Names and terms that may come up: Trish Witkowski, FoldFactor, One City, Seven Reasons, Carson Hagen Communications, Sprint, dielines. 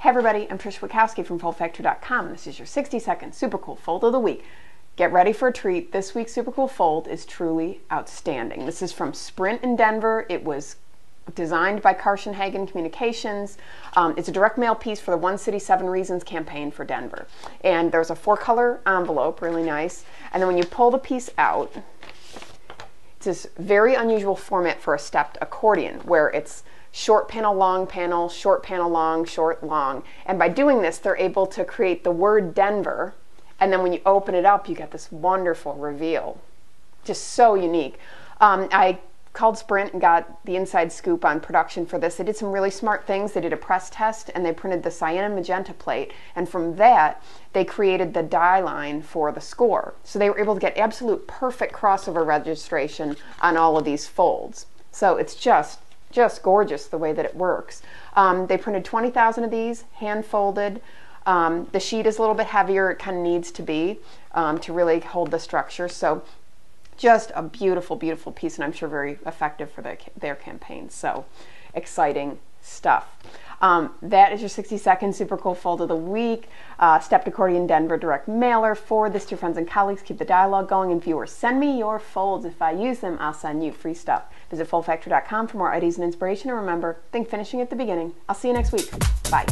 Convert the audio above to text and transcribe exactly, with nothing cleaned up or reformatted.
Hey everybody, I'm Trish Witkowski from fold factor dot com, and this is your sixty second super cool fold of the week. Get ready for a treat. This week's super cool fold is truly outstanding. This is from Sprint in Denver. It was designed by Carson Hagen Communications. Um, it's a direct mail piece for the One City, Seven Reasons campaign for Denver. And there's a four color envelope, really nice. And then when you pull the piece out, it's this very unusual format for a stepped accordion where it's short panel, long panel, short panel, long, short, long. And by doing this, they're able to create the word Denver. And then when you open it up, you get this wonderful reveal. Just so unique. Um, I called Sprint and got the inside scoop on production for this. They did some really smart things. They did a press test and they printed the cyan and magenta plate. And from that, they created the die line for the score. So they were able to get absolute perfect crossover registration on all of these folds. So it's just just gorgeous the way that it works. Um, they printed twenty thousand of these, hand folded. Um, the sheet is a little bit heavier, it kind of needs to be um, to really hold the structure. So just a beautiful, beautiful piece, and I'm sure very effective for the, their campaign. So exciting stuff. Um, that is your sixty second super cool fold of the week. Uh, Stepped Accordion Denver direct mailer. Forward this to your friends and colleagues. Keep the dialogue going. And viewers, send me your folds. If I use them, I'll send you free stuff. Visit fold factor dot com for more ideas and inspiration. And remember, think finishing at the beginning. I'll see you next week. Bye.